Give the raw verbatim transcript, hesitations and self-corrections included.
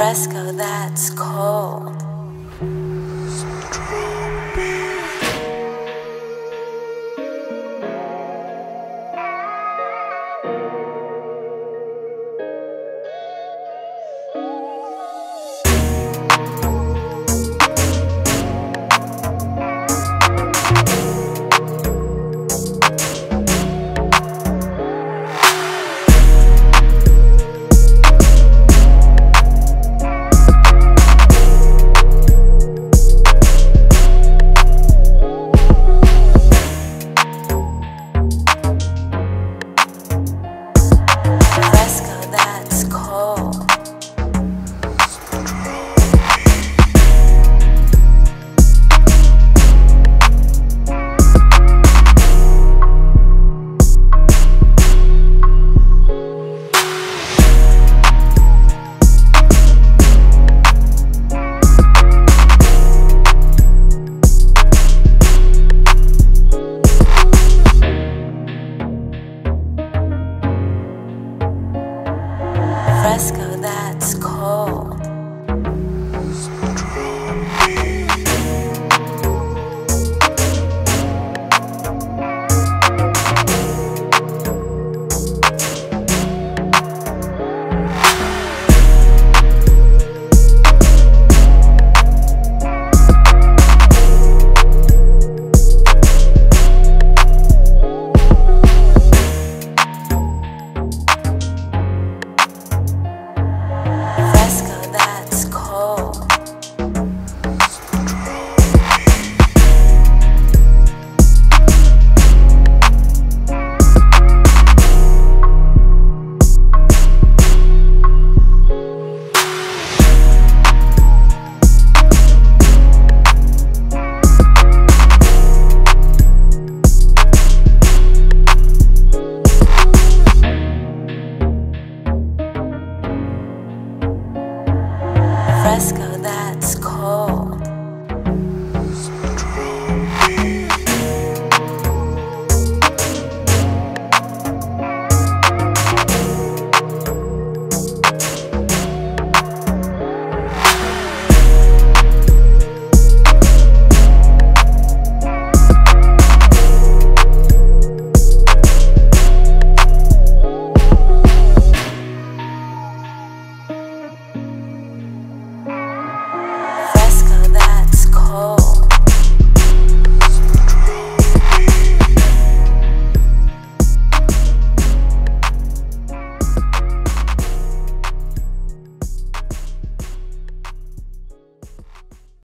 fresco that's cold. Fresco that